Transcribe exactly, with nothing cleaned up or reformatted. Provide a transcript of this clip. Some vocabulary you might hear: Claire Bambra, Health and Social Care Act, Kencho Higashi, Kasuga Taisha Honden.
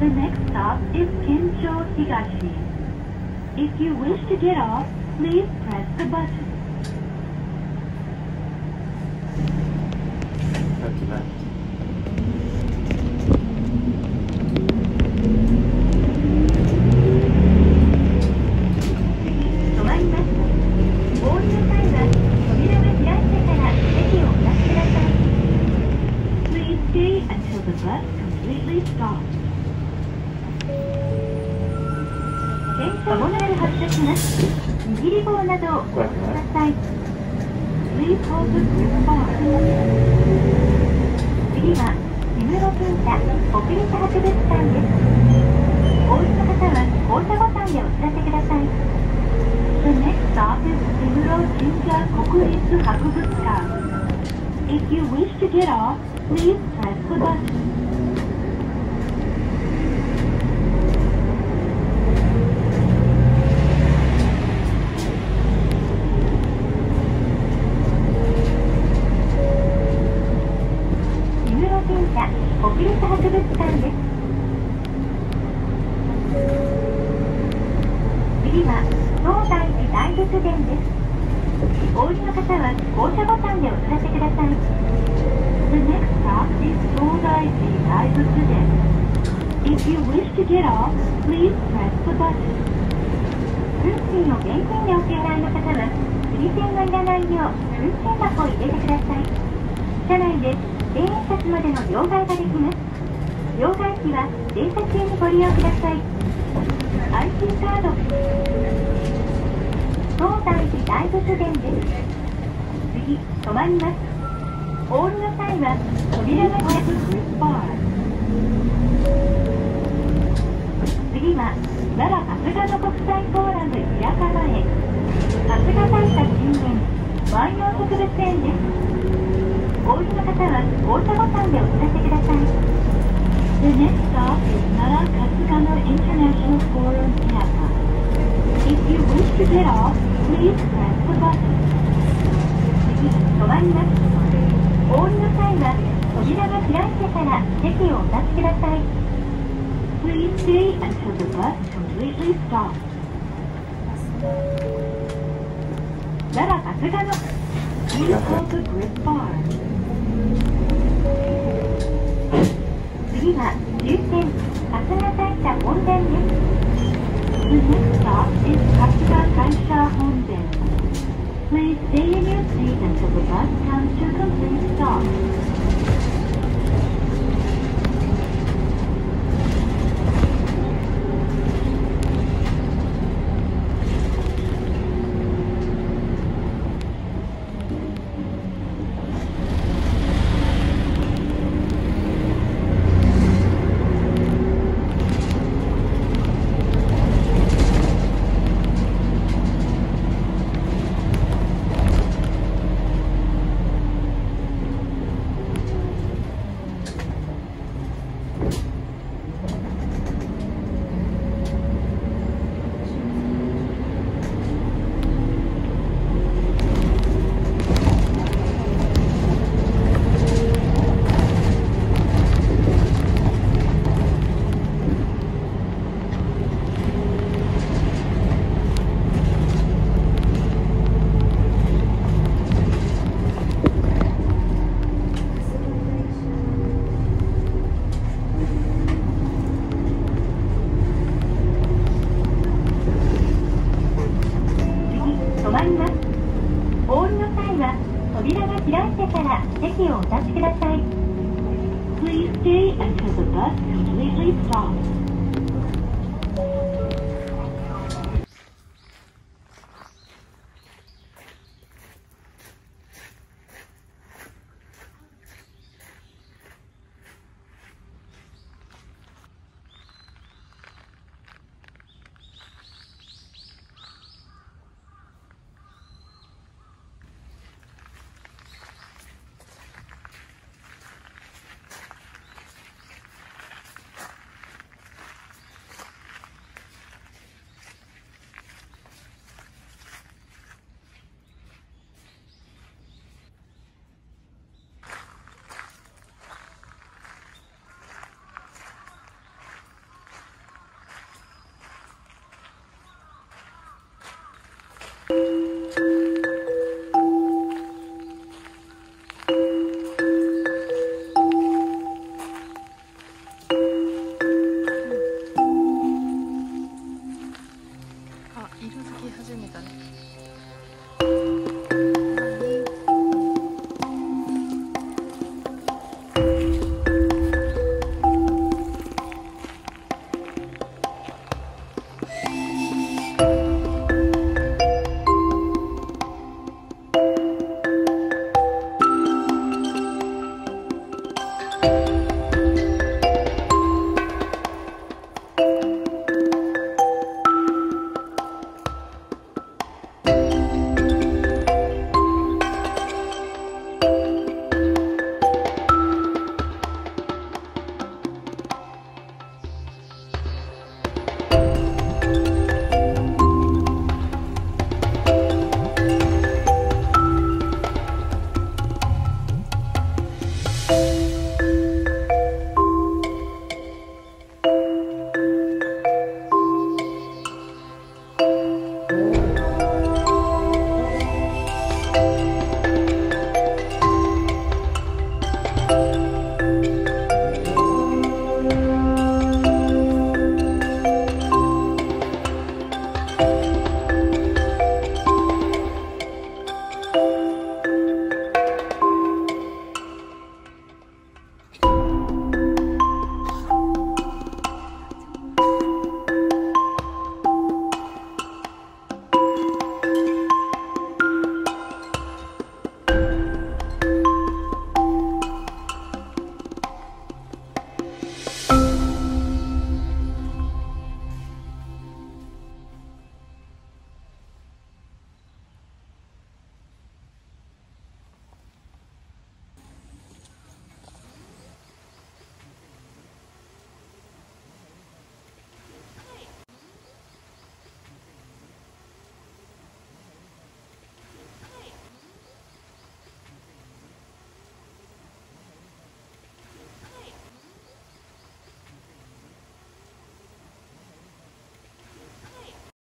The next stop is Kencho Higashi. If you wish to get off, please press the button. That's nice. If you wish to get off, please press the button. Kasuga Taisha Honden. The next stop is Kasuga Taisha Honden. Please stay in your seat until the bus comes to a complete stop. Please stay until the bus completely stops.